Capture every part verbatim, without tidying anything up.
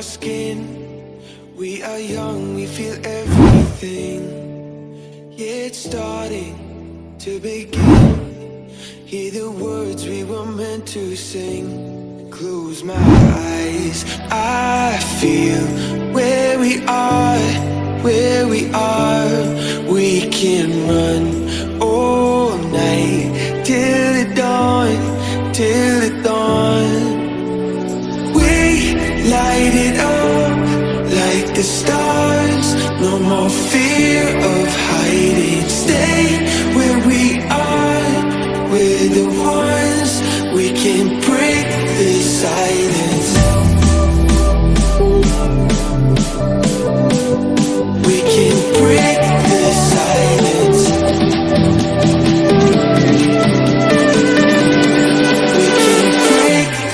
our skin. We are young, we feel everything. Yeah, it's starting to begin. Hear the words we were meant to sing. Close my eyes, I feel where we are, where we are. We can run all night till it dawn, till it dawn. Light it up like the stars. No more fear of hiding. Stay where we are. We're the ones. We can break this silence. We can break this silence. We can break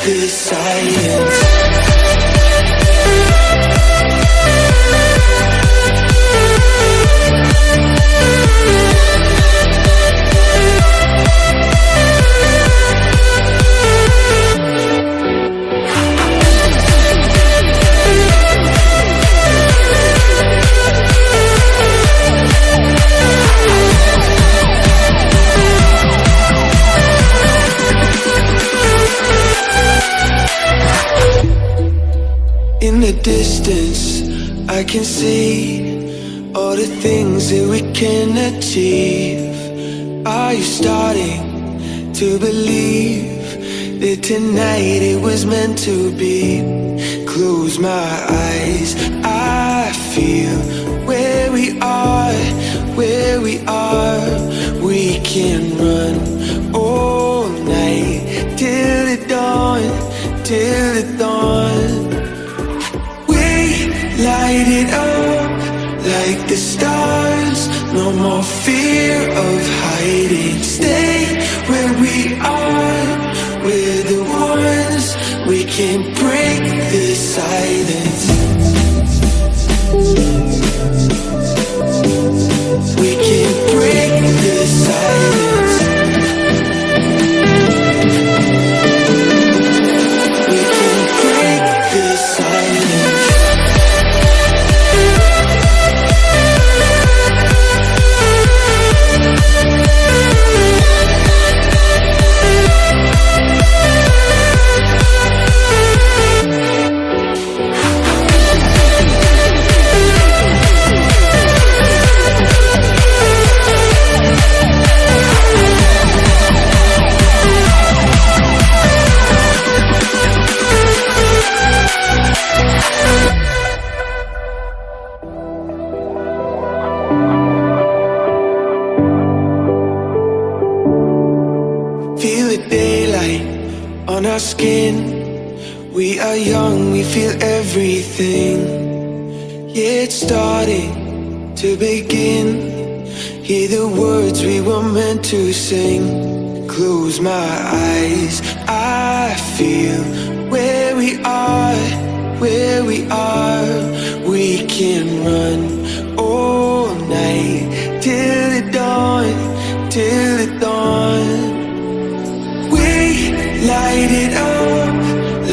this silence. In the distance, I can see all the things that we can achieve. Are you starting to believe that tonight it was meant to be? Close my eyes, I feel where we are, where we are. We can run all night till it dawn, till it dawn. Light it up like the stars. No more fear of hiding. Stay where we are. We're the ones. We can break this silence. We can break this silence. We can break this silence. Skin, we are young, we feel everything. Yeah, it's starting to begin. Hear the words we were meant to sing. Close my eyes, I feel where we are, where we are. We can run all night till it dawn, till it dawn. Light it up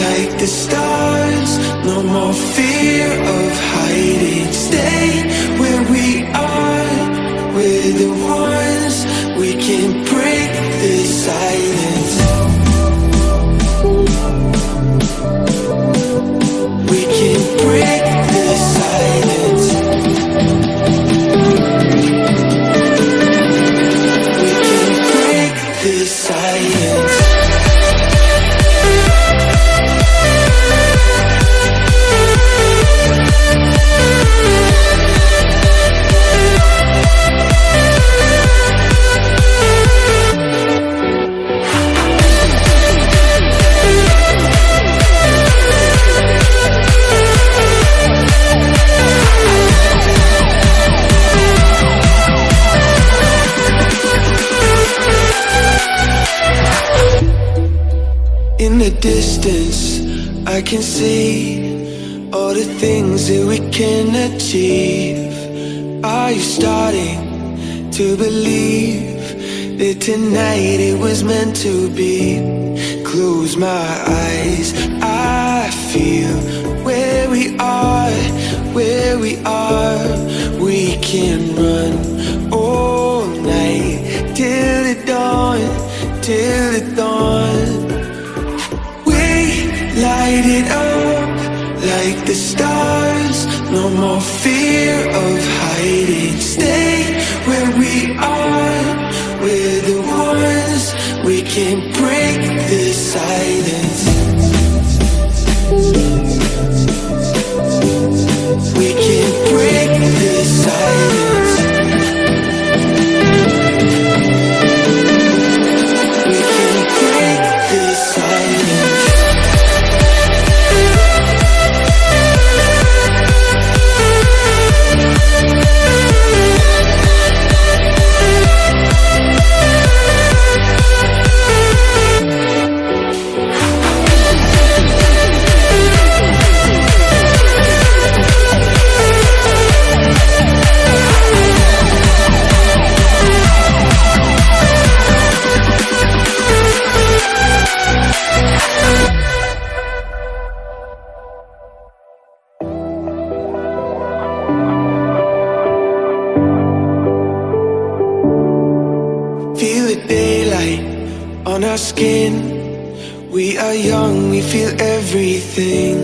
like the stars. No more fear of hiding. Stay where we are. We're the ones. We can break this silence. We can break this silence. We can break this silence. In the distance, I can see all the things that we can achieve. Are you starting to believe that tonight it was meant to be? Close my eyes, I feel where we are, where we are. We can run all night till it dawn, till it dawn. We light it up like the stars. No more fear of hiding. Stay where we are. We're the ones. We can break this silence. We can break this silence. We can break this silence. Skin. We are young, we feel everything.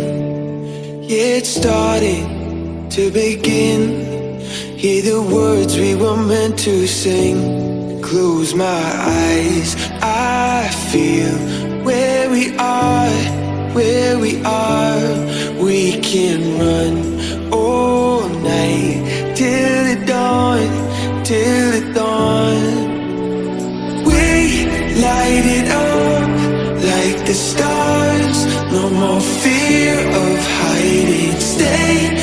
Yeah, it's starting to begin. Hear the words we were meant to sing. Close my eyes, I feel where we are, where we are. We can run all night till it dawn, till it dawn. Light it up like the stars. No more fear of hiding. Stay